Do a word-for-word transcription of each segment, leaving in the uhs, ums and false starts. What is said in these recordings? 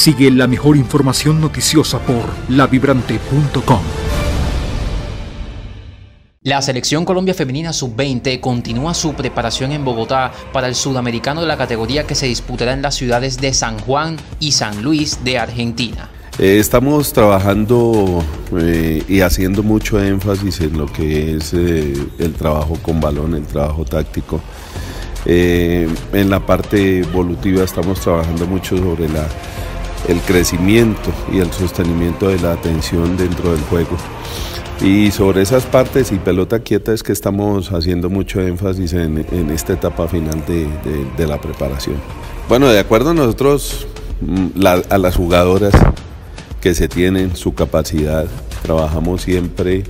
Sigue la mejor información noticiosa por lavibrante punto com. La Selección Colombia Femenina sub veinte continúa su preparación en Bogotá para el Sudamericano de la categoría que se disputará en las ciudades de San Juan y San Luis de Argentina. Eh, estamos trabajando eh, y haciendo mucho énfasis en lo que es eh, el trabajo con balón, el trabajo táctico. Eh, en la parte evolutiva estamos trabajando mucho sobre la, el crecimiento y el sostenimiento de la atención dentro del juego. Y sobre esas partes y pelota quieta es que estamos haciendo mucho énfasis en, en esta etapa final de, de, de la preparación. Bueno, de acuerdo a nosotros, la, a las jugadoras que se tienen, su capacidad, trabajamos siempre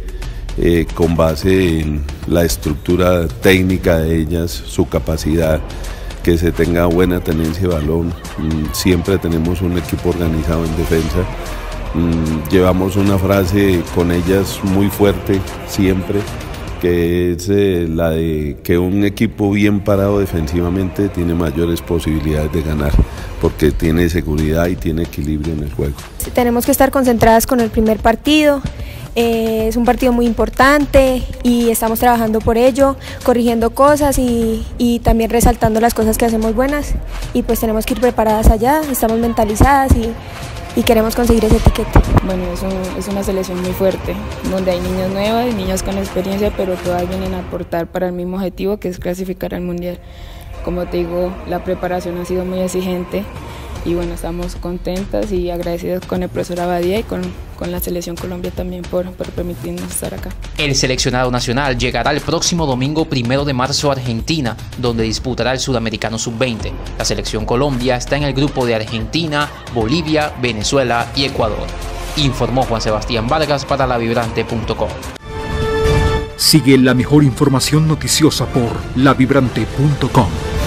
eh, con base en la estructura técnica de ellas, su capacidad, que se tenga buena tenencia de balón. Siempre tenemos un equipo organizado en defensa. Llevamos una frase con ellas muy fuerte siempre, que es eh, la de que un equipo bien parado defensivamente tiene mayores posibilidades de ganar, porque tiene seguridad y tiene equilibrio en el juego. Sí, tenemos que estar concentradas con el primer partido. Eh, es un partido muy importante y estamos trabajando por ello, corrigiendo cosas y, y también resaltando las cosas que hacemos buenas, y pues tenemos que ir preparadas allá. Estamos mentalizadas y y queremos conseguir ese etiquete. Bueno, es, un, es una selección muy fuerte, donde hay niños nuevos y niños con experiencia, pero todas vienen a aportar para el mismo objetivo, que es clasificar al mundial. Como te digo, la preparación ha sido muy exigente y bueno, estamos contentas y agradecidas con el profesor Abadía y con, con la Selección Colombia también por, por permitirnos estar acá. El seleccionado nacional llegará el próximo domingo primero de marzo a Argentina, donde disputará el Sudamericano sub veinte. La Selección Colombia está en el grupo de Argentina, Bolivia, Venezuela y Ecuador. Informó Juan Sebastián Vargas para lavibrante punto com. Sigue la mejor información noticiosa por lavibrante punto com.